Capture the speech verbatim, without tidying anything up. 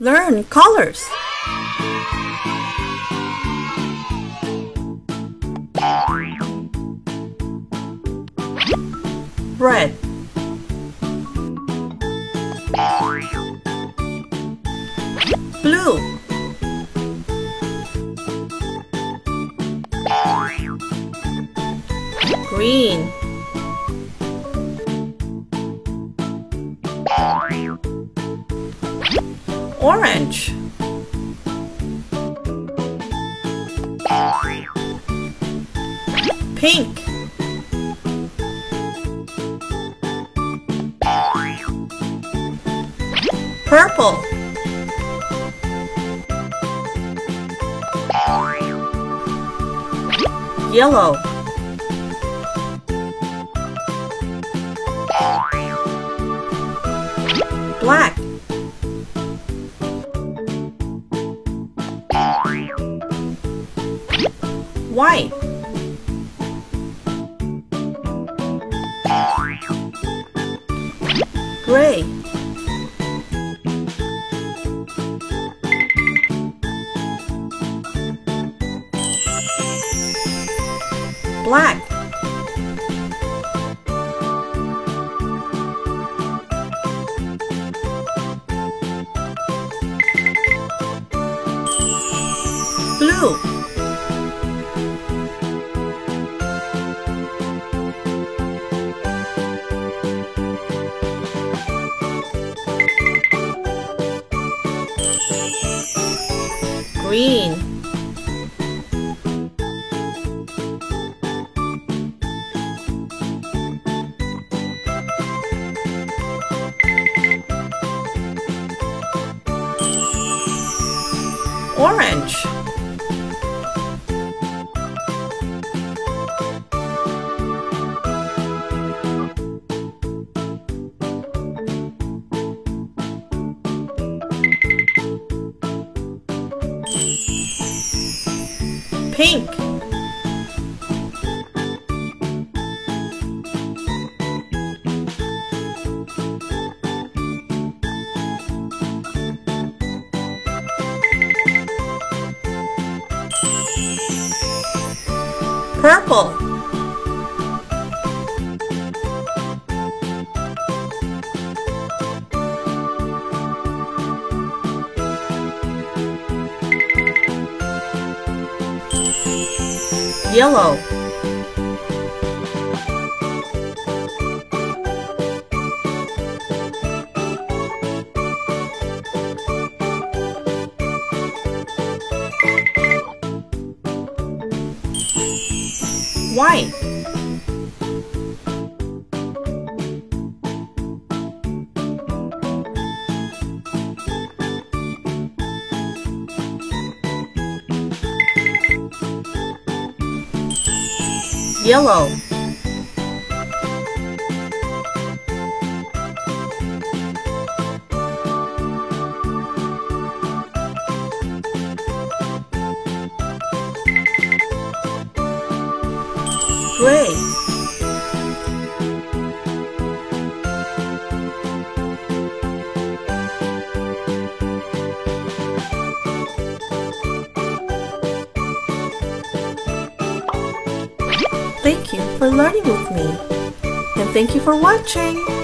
Learn colors. Red, blue, green, orange, pink, purple, yellow, black, white, gray, black, blue, green, orange, pink, purple, yellow, white, yellow, gray, thank you for learning with me, and thank you for watching.